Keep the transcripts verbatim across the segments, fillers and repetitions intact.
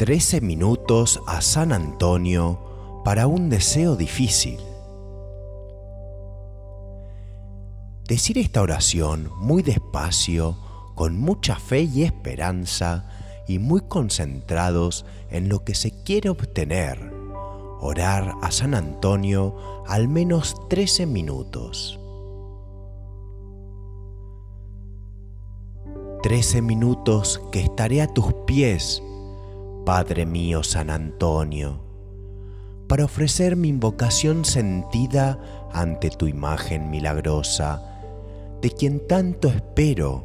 trece minutos a San Antonio para un deseo difícil. Decir esta oración muy despacio, con mucha fe y esperanza y muy concentrados en lo que se quiere obtener. Orar a San Antonio al menos trece minutos. Trece minutos que estaré a tus pies, Padre mío San Antonio, para ofrecer mi invocación sentida ante tu imagen milagrosa, de quien tanto espero,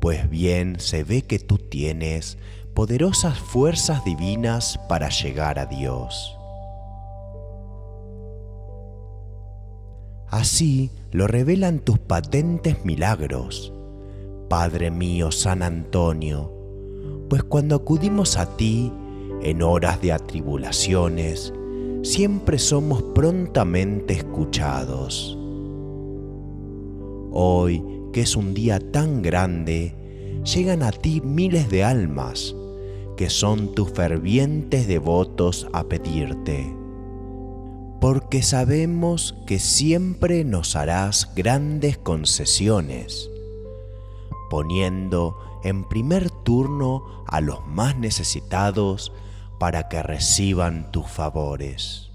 pues bien se ve que tú tienes poderosas fuerzas divinas para llegar a Dios. Así lo revelan tus patentes milagros, Padre mío San Antonio, pues cuando acudimos a ti en horas de atribulaciones, siempre somos prontamente escuchados. Hoy, que es un día tan grande, llegan a ti miles de almas que son tus fervientes devotos a pedirte, porque sabemos que siempre nos harás grandes concesiones, poniendo en primer turno a los más necesitados para que reciban tus favores.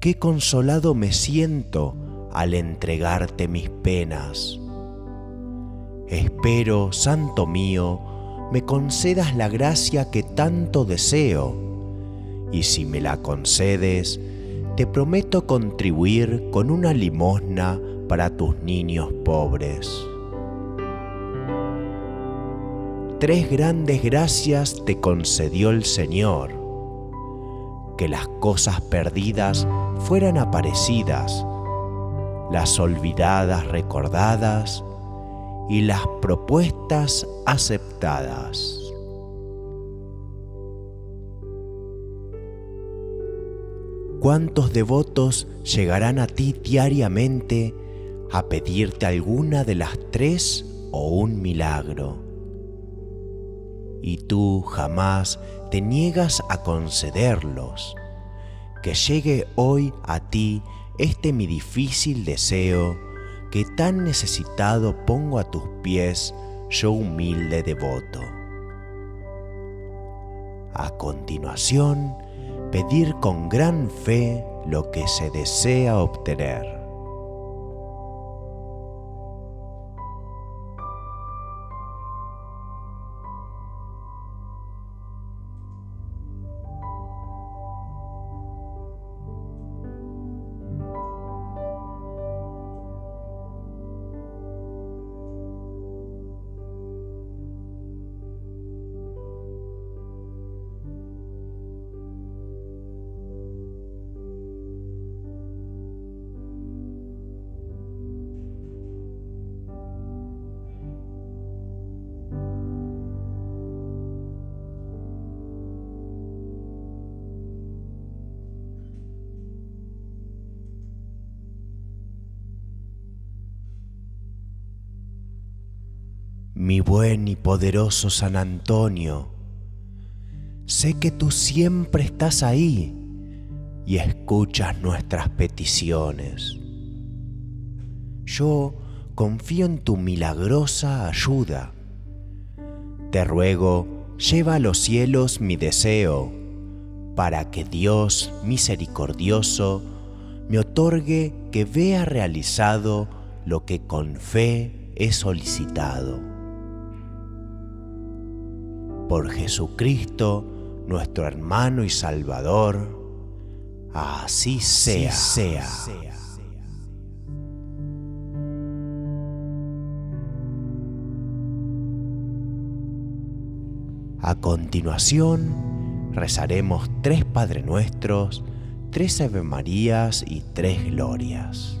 Qué consolado me siento al entregarte mis penas. Espero, Santo mío, me concedas la gracia que tanto deseo, y si me la concedes, te prometo contribuir con una limosna para tus niños pobres. Tres grandes gracias te concedió el Señor: que las cosas perdidas fueran aparecidas, las olvidadas recordadas y las propuestas aceptadas. ¿Cuántos devotos llegarán a ti diariamente a pedirte alguna de las tres o un milagro? Y tú jamás te niegas a concederlos. Que llegue hoy a ti este mi difícil deseo, que tan necesitado pongo a tus pies yo humilde devoto. A continuación, pedir con gran fe lo que se desea obtener. Mi buen y poderoso San Antonio, sé que tú siempre estás ahí y escuchas nuestras peticiones. Yo confío en tu milagrosa ayuda. Te ruego, lleva a los cielos mi deseo, para que Dios misericordioso me otorgue que vea realizado lo que con fe he solicitado. Por Jesucristo, nuestro hermano y Salvador, así sea. Así sea. A continuación, rezaremos tres Padre Nuestros, tres Ave Marías y tres Glorias.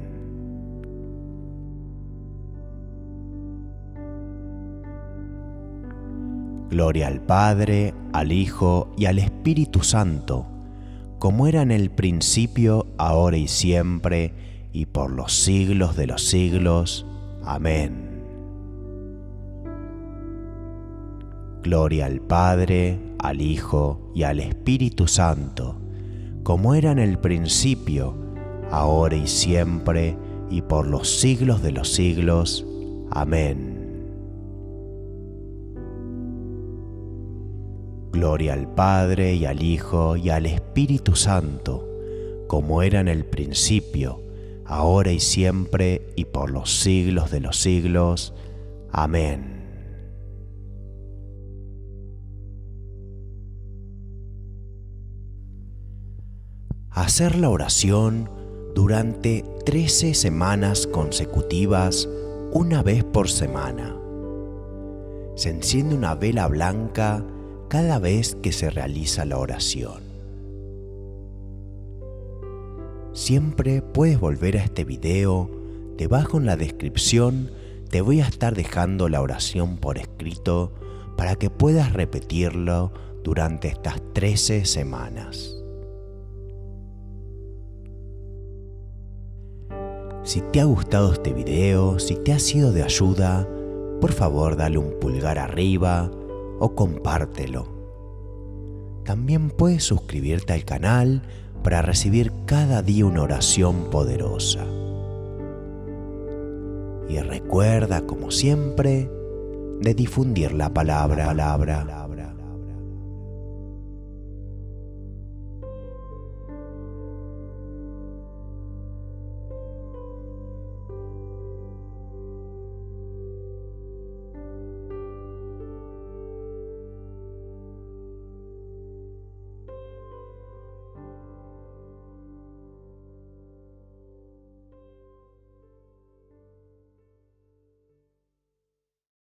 Gloria al Padre, al Hijo y al Espíritu Santo, como era en el principio, ahora y siempre, y por los siglos de los siglos. Amén. Gloria al Padre, al Hijo y al Espíritu Santo, como era en el principio, ahora y siempre, y por los siglos de los siglos. Amén. Gloria al Padre, y al Hijo, y al Espíritu Santo, como era en el principio, ahora y siempre, y por los siglos de los siglos. Amén. Hacer la oración durante trece semanas consecutivas, una vez por semana. Se enciende una vela blanca cada vez que se realiza la oración. Siempre puedes volver a este video. Debajo en la descripción te voy a estar dejando la oración por escrito para que puedas repetirlo durante estas trece semanas. Si te ha gustado este video, si te ha sido de ayuda, por favor dale un pulgar arriba o compártelo. También puedes suscribirte al canal para recibir cada día una oración poderosa. Y recuerda, como siempre, de difundir la palabra. La palabra.